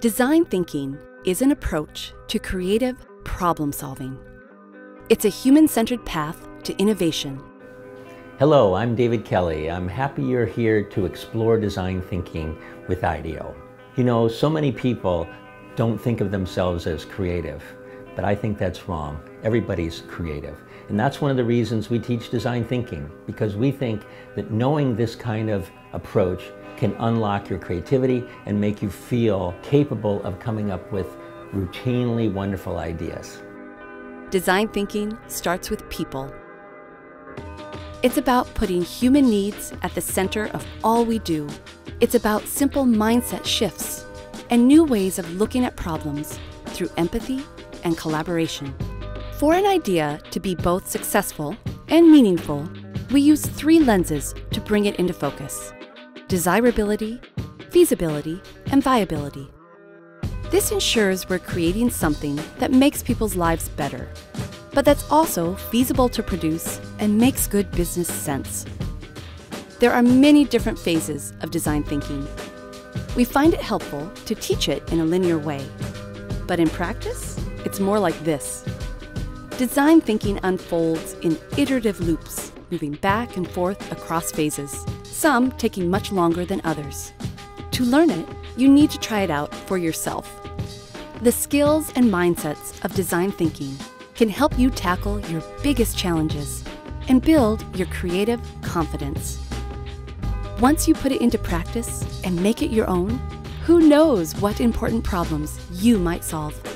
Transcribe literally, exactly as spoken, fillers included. Design thinking is an approach to creative problem solving. It's a human-centered path to innovation. Hello, I'm David Kelley. I'm happy you're here to explore design thinking with IDEO. You know, so many people don't think of themselves as creative, but I think that's wrong. Everybody's creative. And that's one of the reasons we teach design thinking, because we think that knowing this kind of approach can unlock your creativity and make you feel capable of coming up with routinely wonderful ideas. Design thinking starts with people. It's about putting human needs at the center of all we do. It's about simple mindset shifts and new ways of looking at problems through empathy and collaboration. For an idea to be both successful and meaningful, we use three lenses to bring it into focus: desirability, feasibility, and viability. This ensures we're creating something that makes people's lives better, but that's also feasible to produce and makes good business sense. There are many different phases of design thinking. We find it helpful to teach it in a linear way, but in practice, it's more like this. Design thinking unfolds in iterative loops, moving back and forth across phases, some taking much longer than others. To learn it, you need to try it out for yourself. The skills and mindsets of design thinking can help you tackle your biggest challenges and build your creative confidence. Once you put it into practice and make it your own, who knows what important problems you might solve.